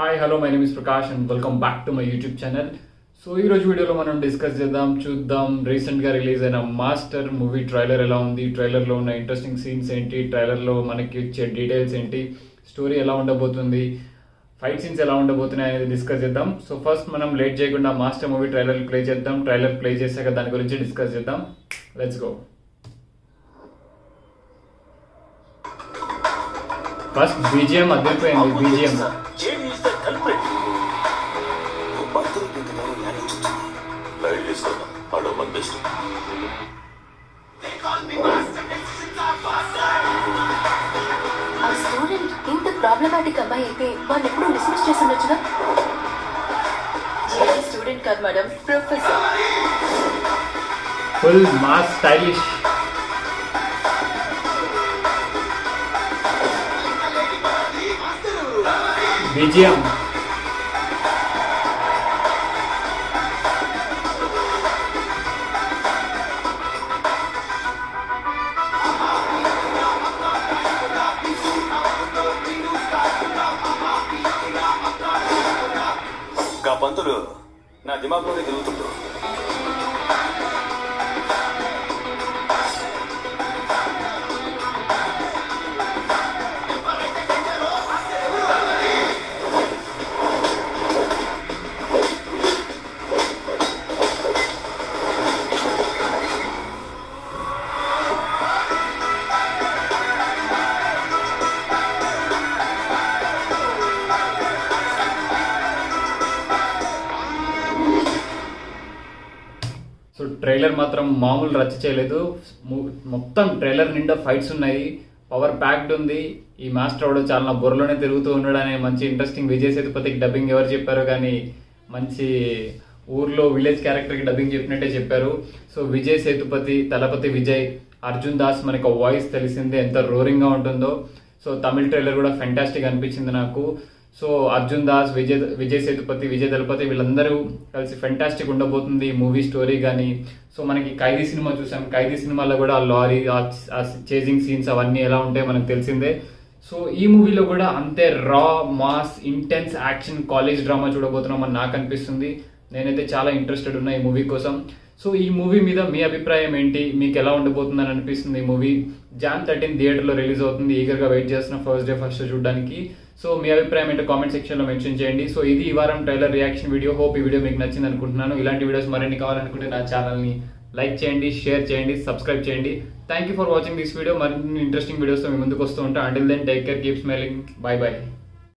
Hi, hello, my name is Prakash and welcome back to my YouTube channel. So, in this video, we will discuss the recent release of Master movie trailer. The trailer lo interesting scenes enti, trailer lo manaki details enti, story ela undabotundi, fight scenes ela undabotunnayi discuss cheddam. So, first manam late cheyakunda Master movie trailer play cheddam. Trailer play chesaka dani gurinchi discuss cheddam. Let's go. First BGM addipoyindi, BGM. They call me Master. Decisions are faster. A student in the problematic abhi ate one epudu dismiss chestunnachina. Yes, student ka madam professor. Full mass stylish. BGM. ना दिमाग में दिलचस्प trailer మాత్రం మామూలు రచ్చ చేయలేదు. మొత్తం trailer నిండా ఫైట్స్ ఉన్నాయి, పవర్ ప్యాక్డ్ ఉంది. ఈ మాస్టర్ అవడం చాలా బుర్రలోనే తిరుగుతూ ఉన్నాడనే మంచి ఇంట్రెస్టింగ్ విజయ్ సేతుపతికి డబ్బింగ్ ఎవరు చెప్పారు కానీ మంచి ఊర్లో విలేజ్ క్యారెక్టర్కి డబ్బింగ్ చెప్పినట్టే చెప్పారు. సో విజయ్ సేతుపతి, తలపతి విజయ్, అర్జున్ దాస్ మనకు వాయిస్ తెలిసింది ఎంత రోరింగ్గా ఉంటుందో. సో తమిళ ట్రైలర్ కూడా ఫ్యాంటాస్టిక్ అనిపించింది నాకు. సో అర్జున్ దాస్, విజయ్ సేతుపతి, విజయ్ దళపతి వీళ్ళందరూ కలిసి ఫెంటాస్టిక్ ఉండబోతుంది మూవీ స్టోరీ. కానీ సో మనకి ఖైదీ సినిమా చూసాం, ఖైదీ సినిమాలో కూడా లారీ చేజింగ్ సీన్స్ అవన్నీ ఎలా ఉంటాయో మనకు తెలిసిందే. సో ఈ మూవీలో కూడా అంతే రా mass intense action college drama చూడబోతున్నామని నాకు అనిపిస్తుంది. నేనైతే చాలా ఇంట్రెస్టెడ్ ఉన్నా ఈ మూవీ కోసం. సో ఈ మూవీ మీద మీ అభిప్రాయం ఏంటి, మీకు ఎలా ఉండబోతుందని అనిపిస్తుంది? ఈ మూవీ Jan 13 థియేటర్లో రిలీజ్ అవుతుంది. ఈగర్గా వెయిట్ చేస్తున్న ఫస్ట్ డే ఫస్ట్ చూడడానికి. సో మీ అభిప్రాయం ఏంటో కామెంట్ సెక్షన్లో మెన్షన్ చేయండి. సో ఇది ఈ వారం ట్రైలర్ రియాక్షన్ వీడియో. హోప్ ఈ వీడియో మీకు నచ్చింది అనుకుంటున్నాను. ఇలాంటి వీడియోస్ మరిన్ని కావాలనుకుంటే నా ఛానల్ని లైక్ చేయండి, షేర్ చేయండి, సబ్స్క్రైబ్ చేయండి. Thank you for watching this video. మరిన్ని ఇంట్రెస్టింగ్ వీడియోస్తో మీ ముందుకు వస్తూ ఉంటాను. Until then take care, keep smiling, bye by.